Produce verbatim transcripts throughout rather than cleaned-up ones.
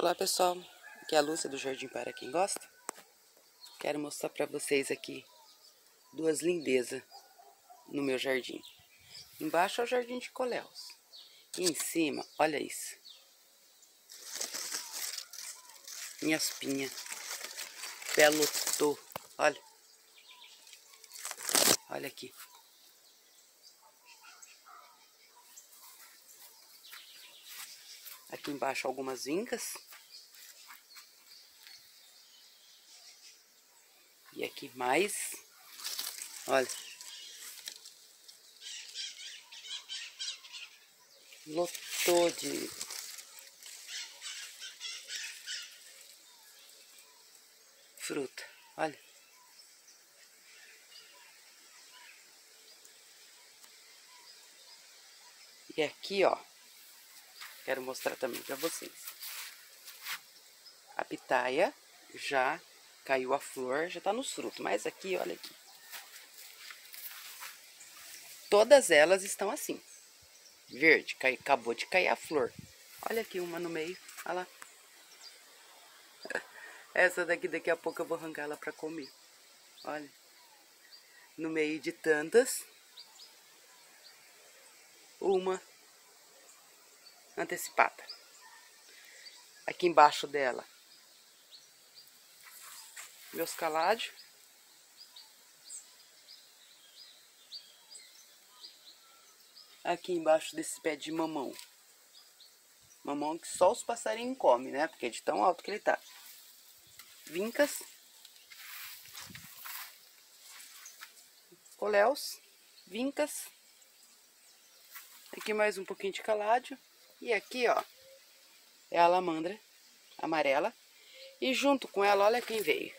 Olá pessoal, aqui é a Lúcia do Jardim Para Quem Gosta. Quero mostrar para vocês aqui duas lindezas no meu jardim. Embaixo é o jardim de Coleus e em cima, olha isso, minhas pinhas, pelotô, olha, olha aqui. Aqui embaixo algumas vincas. E aqui mais. Olha. Lotou de... fruta. Olha. E aqui, ó. Quero mostrar também para vocês. A pitaya já caiu a flor, já tá nos frutos. Mas aqui, olha aqui. Todas elas estão assim. Verde, cai, acabou de cair a flor. Olha aqui uma no meio, olha lá. Essa daqui, daqui a pouco eu vou arrancar ela para comer. Olha. No meio de tantas. Uma. Antecipada. Aqui embaixo dela, meus caládios. Aqui embaixo desse pé de mamão. Mamão que só os passarinhos comem, né? Porque é de tão alto que ele tá. Vincas. Coleus. Vincas. Aqui mais um pouquinho de caládio. E aqui, ó, é a lamandra amarela. E junto com ela, olha quem veio.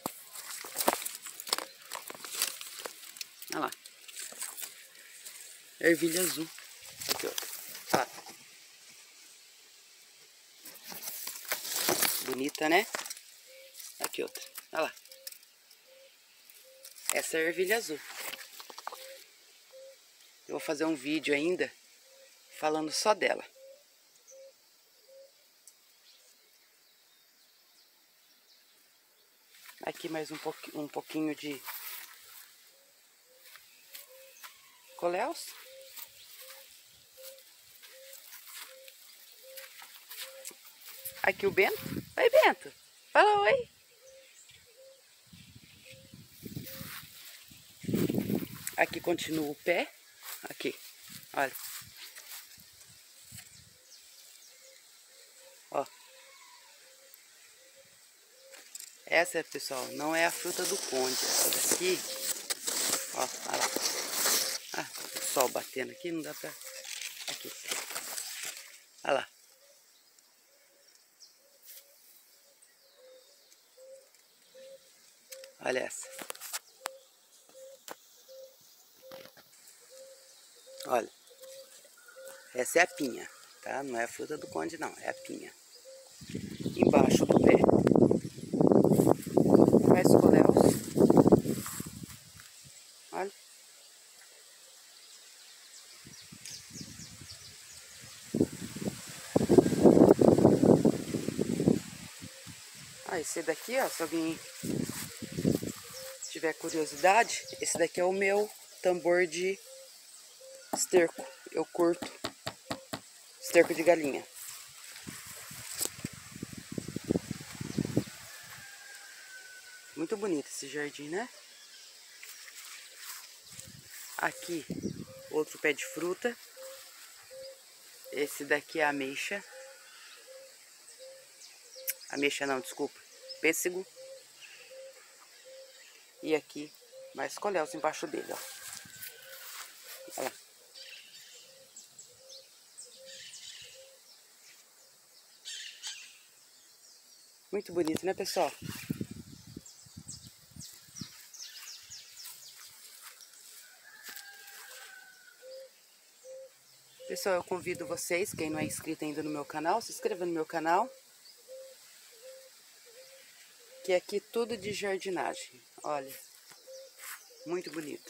Olha lá. Ervilha azul. Aqui, ó. Olha lá. Bonita, né? Aqui outra. Olha lá. Essa é a ervilha azul. Eu vou fazer um vídeo ainda falando só dela. Aqui mais um, pouqu um pouquinho de coleus. Aqui o Bento. Oi, Bento. Fala oi. Aqui continua o pé. Aqui, olha. Ó. Essa, pessoal, não é a fruta do conde. Essa daqui, ó, olha lá. Ah, o sol batendo aqui, não dá pra... Aqui. Olha lá. Olha essa. Olha. Essa é a pinha, tá? Não é a fruta do conde, não. É a pinha. Embaixo do pé. Coleus. Olha. Ah, esse daqui, ó, se alguém tiver curiosidade, esse daqui é o meu tambor de esterco. Eu curto esterco de galinha. Muito bonito esse jardim, né? Aqui, outro pé de fruta. Esse daqui é ameixa. Ameixa não, desculpa. Pêssego. E aqui, mais coleus embaixo dele, ó. Olha lá. Muito bonito, né, pessoal? Pessoal, eu convido vocês, quem não é inscrito ainda no meu canal, se inscreva no meu canal. Que aqui tudo de jardinagem. Olha, muito bonito.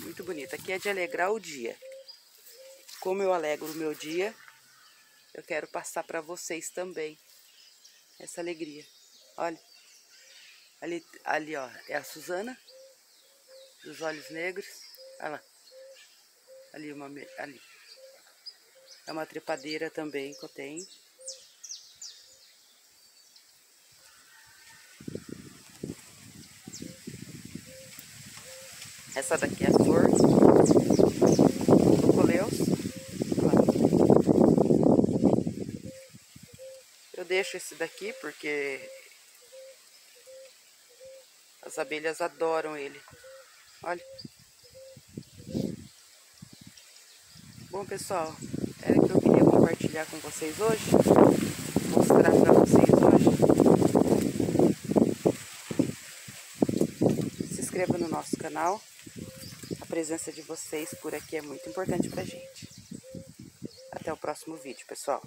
Muito bonito. Aqui é de alegrar o dia. Como eu alegro o meu dia, eu quero passar para vocês também essa alegria. Olha, ali, ali ó, é a Susana, dos olhos negros, olha lá, ali, uma, ali. É uma trepadeira também que eu tenho. Essa daqui é a flor do Coleus. Eu deixo esse daqui porque as abelhas adoram ele. Olha. Bom, pessoal, era o que eu queria compartilhar com vocês hoje. Mostrar para vocês hoje. Se inscreva no nosso canal. A presença de vocês por aqui é muito importante pra gente. Até o próximo vídeo, pessoal.